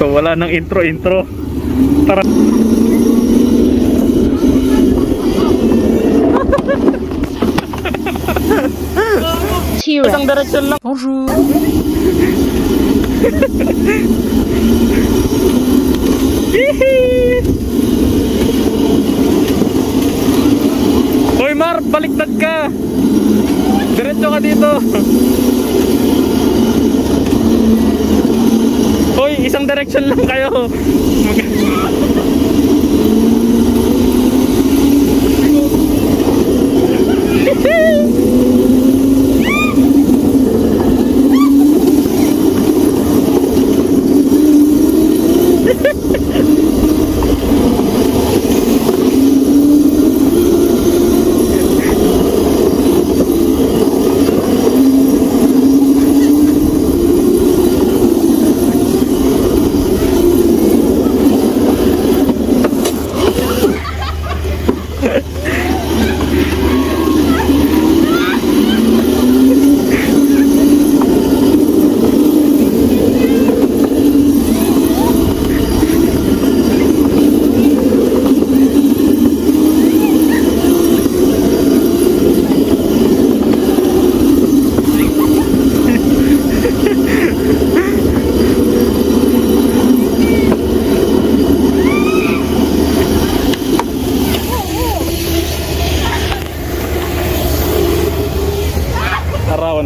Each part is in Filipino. So wala nang intro-intro. Tara. Isang direction lang. Bonjour. Hoy Mar, baliktad ka. Diretso ka dito. Hoy, isang direction lang kayo.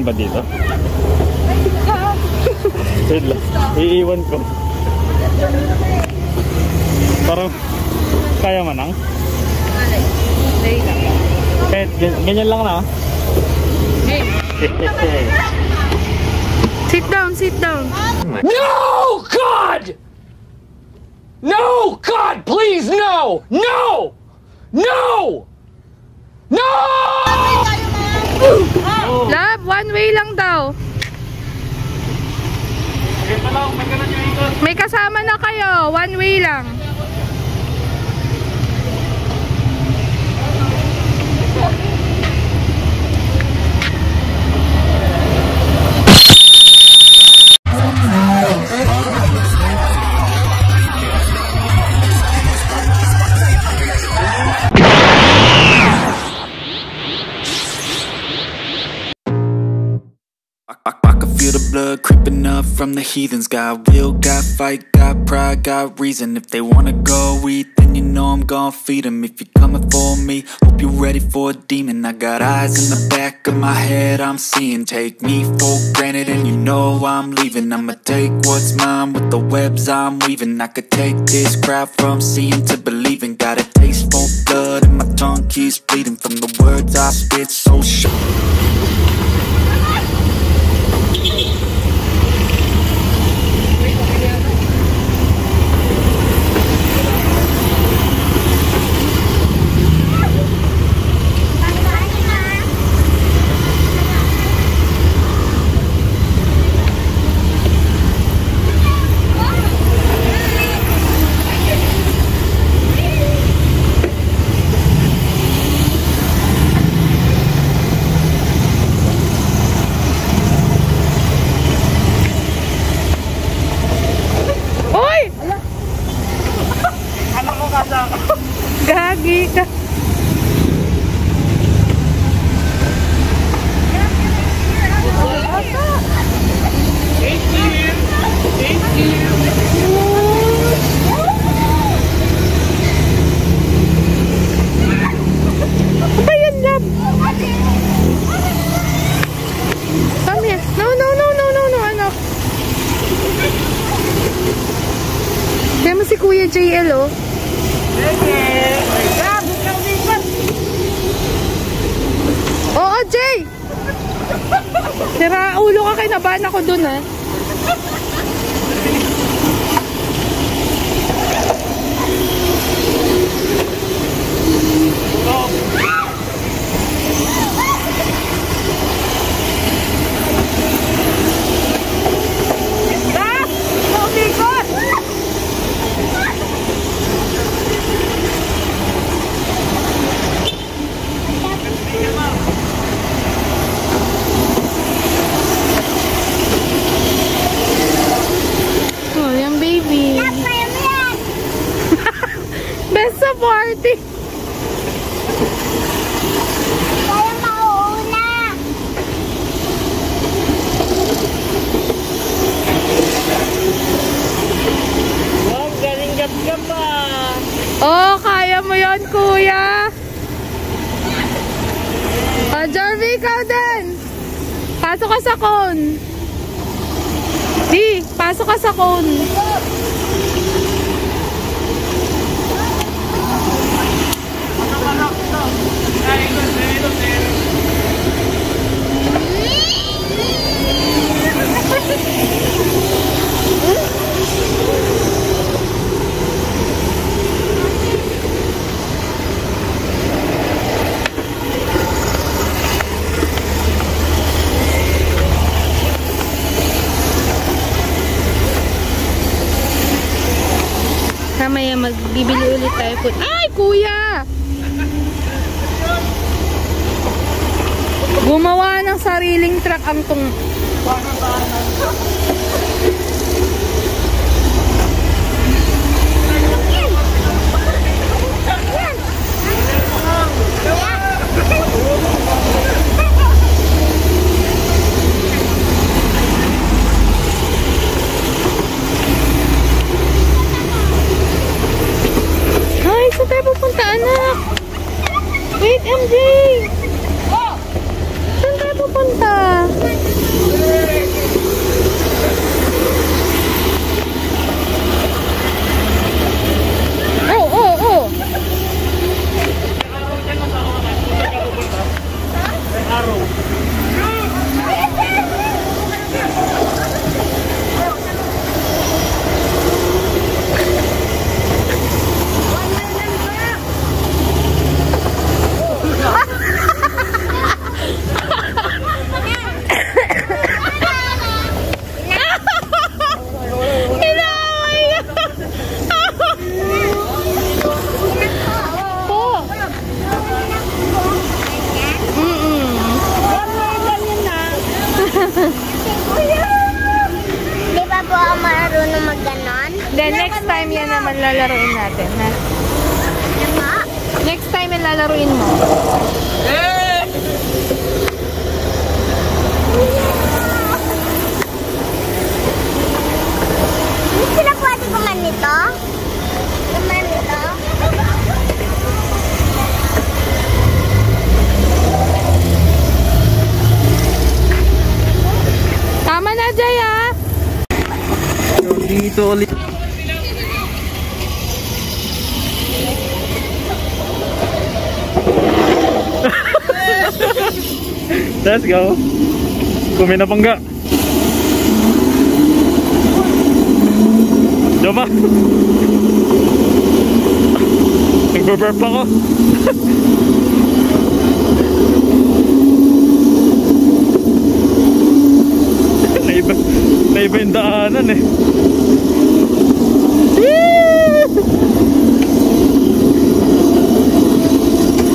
Ba dito? Wait lang. Iiwan ko. Parang kaya manang? Kahit ganyan lang na. Sit down, sit down. No, God! No, God, please, no! No! No! No! Lab, one way lang daw. May kasama na kayo, one way lang. Creeping up from the heathens. Got will, got fight, got pride, got reason. If they wanna go eat, then you know I'm gon' feed them. If you're coming for me, hope you're ready for a demon. I got eyes in the back of my head, I'm seeing. Take me for granted and you know I'm leaving. I'ma take what's mine with the webs I'm weaving. I could take this crowd from seeing to believing. Got a taste for blood and my tongue keeps bleeding from the words I spit so sharp. Gagi ka. Sira ulo ka, kay nabahan ako dun ah. putih. Saya mau una. Wow, galing gap-gap ah. Oh, kaya mo yun, kuya. Oh, Jarvie, ikaw din. Pasok ka sa cone. Di, pasok ka sa cone. Mamaya magbibili ulit tayo food. Ay, kuya! Gumawa ng sariling truck ang tong... lalaruin natin, ha? Next time yung lalaruin mo. Sila pwede kuman nito? Kuman nito? Tama na, Jaya! Dito ulit. Let's go. Kumain apa enggak? Coba. Nag-burp ako. Naiba yung daanan eh.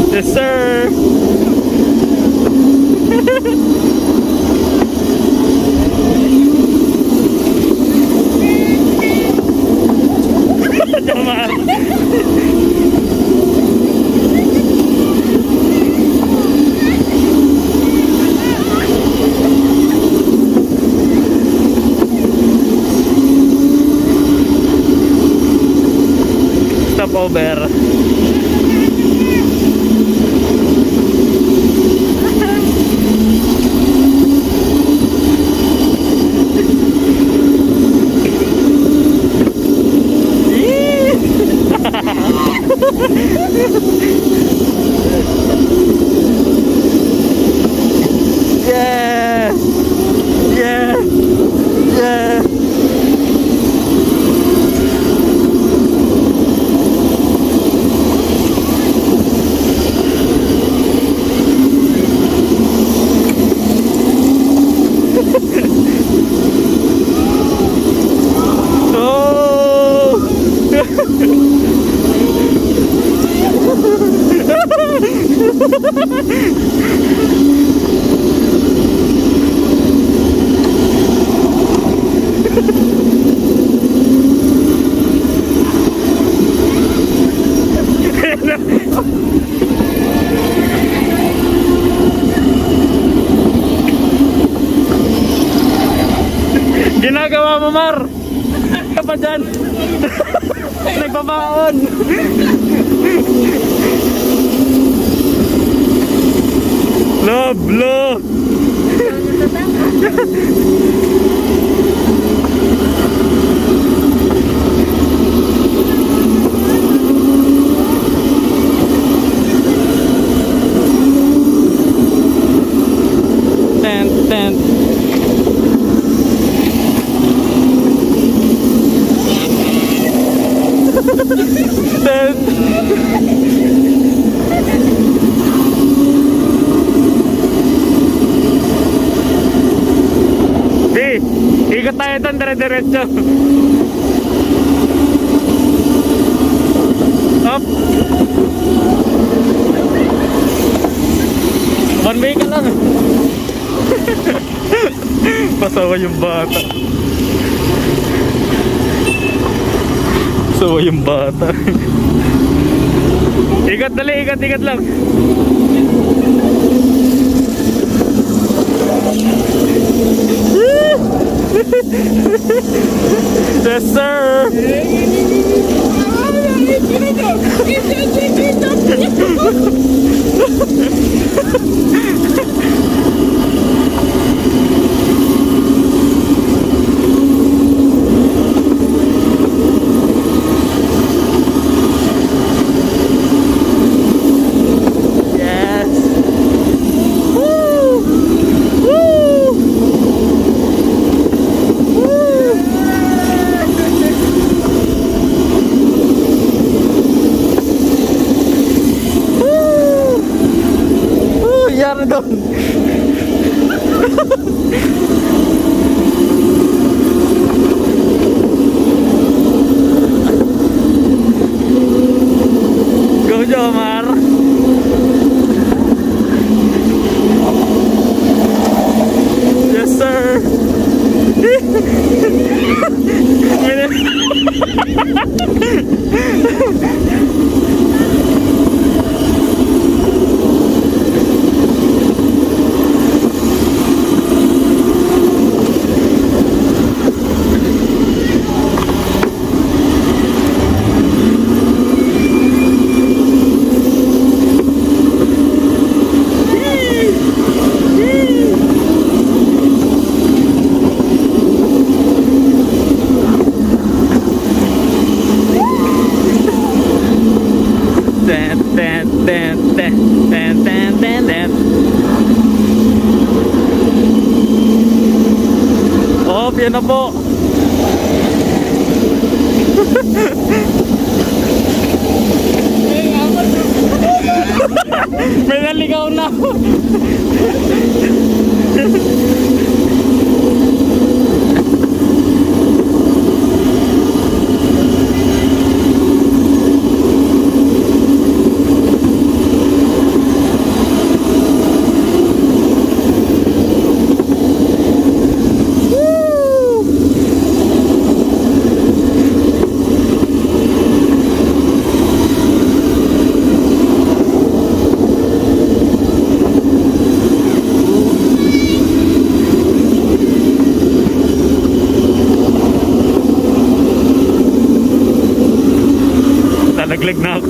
Yes, sir. Stopover. ginagawa mo, Mar? Kapa dyan? Nagbabaon. Love, love. Ikot tayo doon, dire-diretso. Up. One way ka lang. Pasawa yung bata. Pasawa yung bata. Ikot, dali, ikot, ikot lang. Yes, sir. Oh, piano po. May naligaw na. Naglag na ako.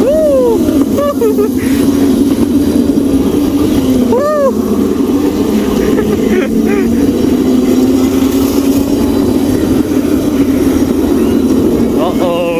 Woo! Woo! Uh-oh.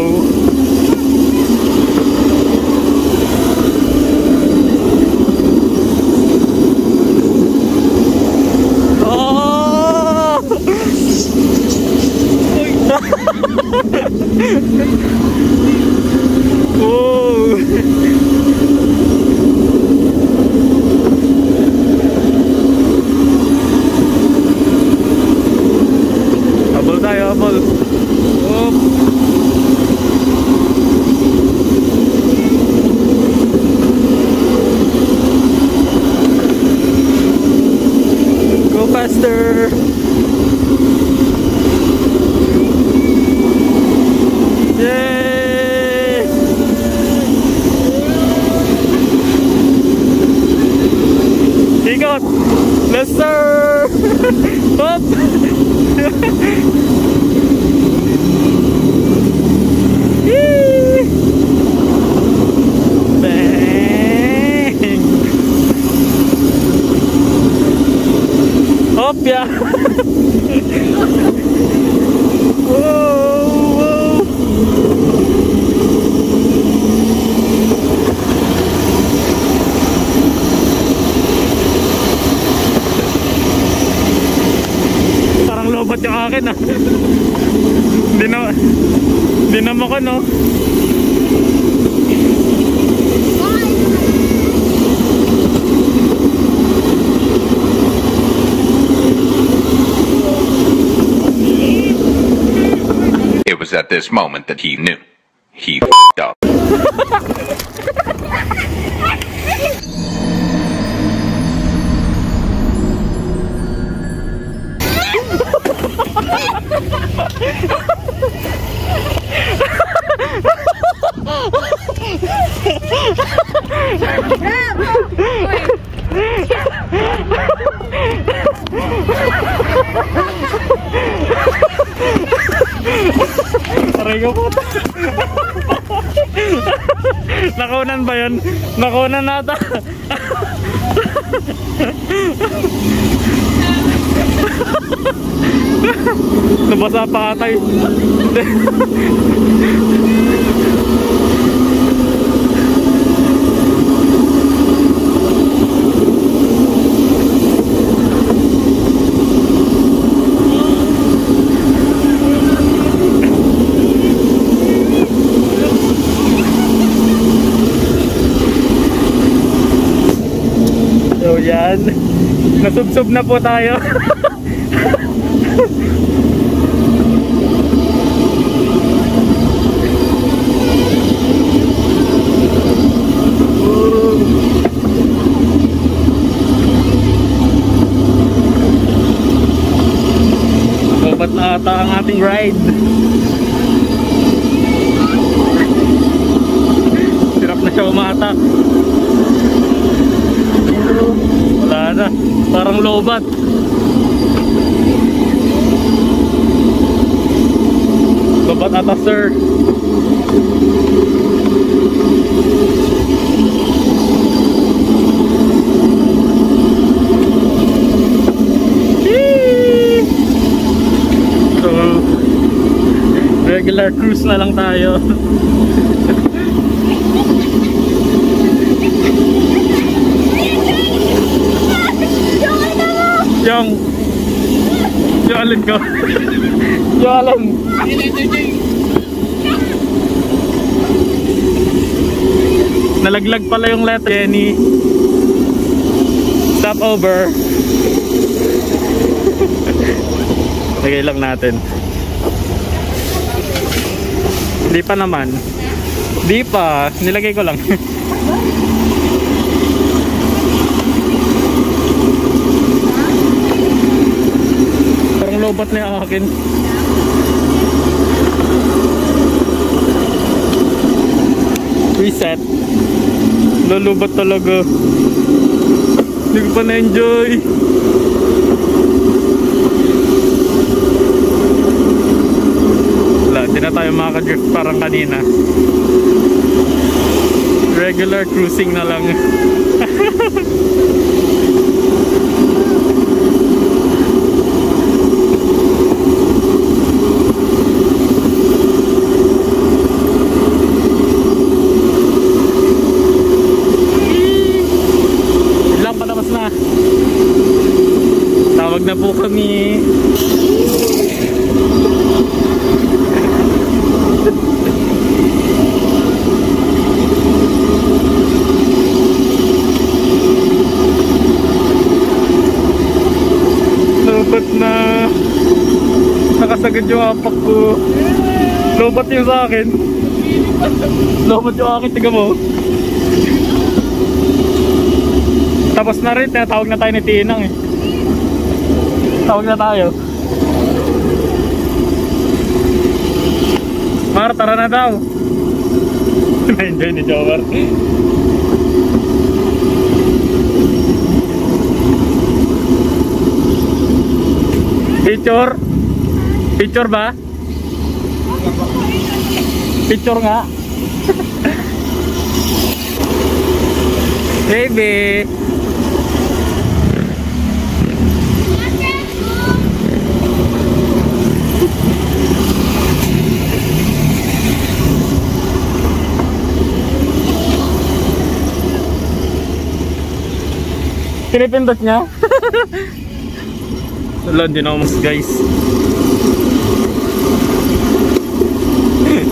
Yay! Hop ya. Parang lobot yung akin ah. Dinamo ko no. At this moment that he knew he f***ed up. Nakunan ba yun? Nakunan nata. Nabasa pa atay. Yan. Nasubsob na po tayo. Dapat ata ang ating ride. Sirap na siya umatak. Wala na, parang lobat. Lobat ata, sir. So, regular cruise na lang tayo. Jalan kau, jalan. Nalaglag pala yung letter Jenny. Stop over. Lagay lang natin. Di pa naman. Di pa, nilagay ko lang. Lobat na yung akin. Reset. Lulubat talaga. Hindi ko pa na-enjoy. Wala, di na tayo makakadrift parang kanina. Regular cruising na lang. Na po kami. Lobat na. Nakasagad yung hapak ko. Lobat yung sa akin. Lobat yung akin, tiga mo. Tapos na rin, tinatawag na tayo ni Tinang eh. Tawag na tayo. Mar, tara na daw. Na-enjoy ni Jomar. Picture. Picture ba? Picture nga. Baby. Pinipindot niya. Wala, din ako mas guys.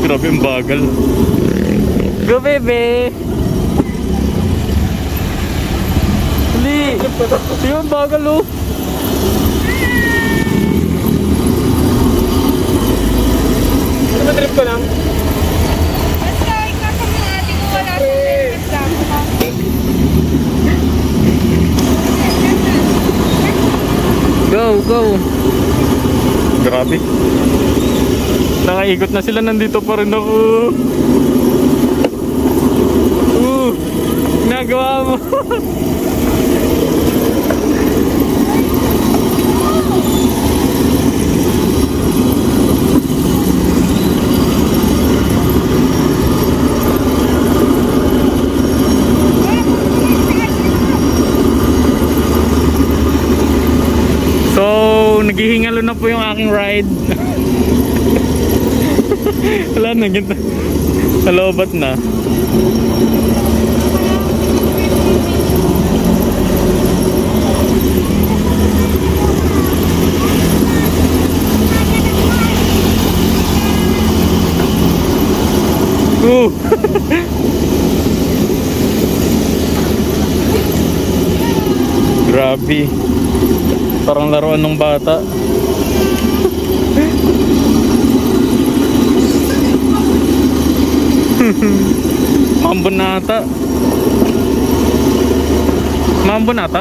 Grabe ang bagal. Go baby! Huli! Siya ang bagal oh! Ano ba trip ko lang? Basta ikaw sa mga ati ko wala sa trip lang. Go, go. Grabe. Nakaikot na sila, nandito pa rin ako. Nagawa mo. Naghihingalo na po yung aking ride. Wala na, ganito. Kalobat na. Grabe. Parang laruan ng bata. Mambonata. Mambonata.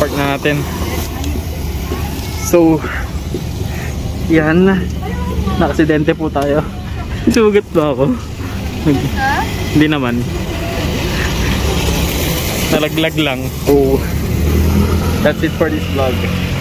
Park natin. So, yan. Nakaksidente po tayo. Sugat ba ako? Hindi naman. Nalaglag lang. Oh. That's it for this vlog.